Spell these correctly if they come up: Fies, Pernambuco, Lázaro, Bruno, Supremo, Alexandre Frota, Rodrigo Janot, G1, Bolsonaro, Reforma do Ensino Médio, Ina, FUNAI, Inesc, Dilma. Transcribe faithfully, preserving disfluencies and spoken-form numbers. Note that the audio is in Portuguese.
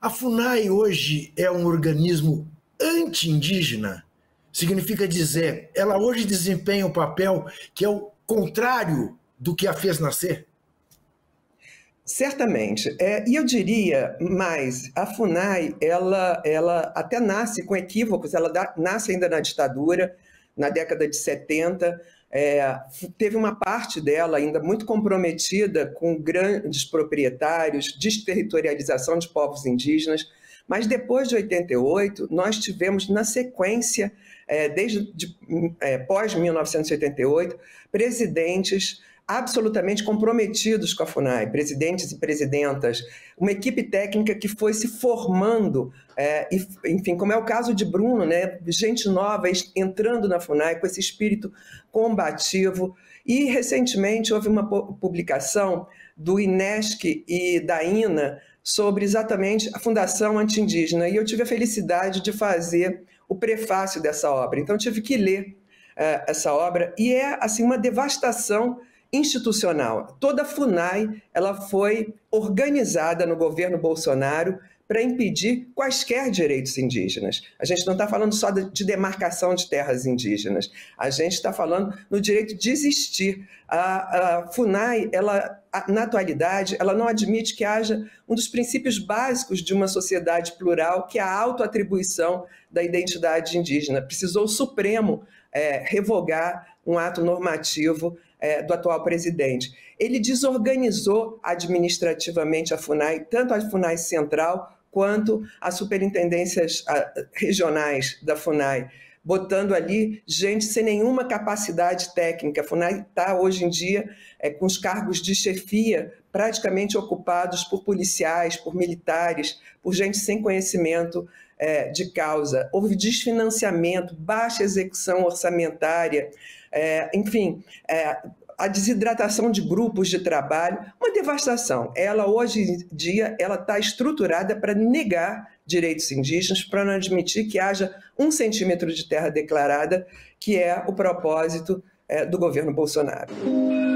A FUNAI hoje é um organismo anti-indígena, significa dizer, ela hoje desempenha um papel que é o contrário do que a fez nascer? Certamente. É, e eu diria mais, a FUNAI, ela, ela até nasce com equívocos, ela dá, nasce ainda na ditadura, na década de setenta, é, teve uma parte dela ainda muito comprometida com grandes proprietários, desterritorialização de povos indígenas, mas depois de oitenta e oito, nós tivemos na sequência, é, desde de, é, pós mil novecentos e oitenta e oito, presidentes absolutamente comprometidos com a FUNAI, presidentes e presidentas, uma equipe técnica que foi se formando, é, e, enfim, como é o caso de Bruno, né, gente nova entrando na FUNAI com esse espírito combativo. E recentemente houve uma publicação do Inesc e da Ina sobre exatamente a Fundação Anti-Indígena, e eu tive a felicidade de fazer o prefácio dessa obra, então tive que ler uh, essa obra, e é assim uma devastação institucional. Toda a FUNAI ela foi organizada no governo Bolsonaro para impedir quaisquer direitos indígenas. A gente não está falando só de demarcação de terras indígenas, a gente está falando no direito de existir. A, a FUNAI, ela, na atualidade, ela não admite que haja um dos princípios básicos de uma sociedade plural, que é a autoatribuição da identidade indígena. Precisou o Supremo é, revogar um ato normativo é, do atual presidente. Ele desorganizou administrativamente a FUNAI, tanto a FUNAI Central quanto as superintendências regionais da FUNAI, botando ali gente sem nenhuma capacidade técnica. A FUNAI está hoje em dia é, com os cargos de chefia praticamente ocupados por policiais, por militares, por gente sem conhecimento é, de causa. Houve desfinanciamento, baixa execução orçamentária, é, enfim, é, a desidratação de grupos de trabalho, uma devastação. Ela hoje em dia ela está estruturada para negar direitos indígenas, para não admitir que haja um centímetro de terra declarada, que é o propósito é, do governo Bolsonaro.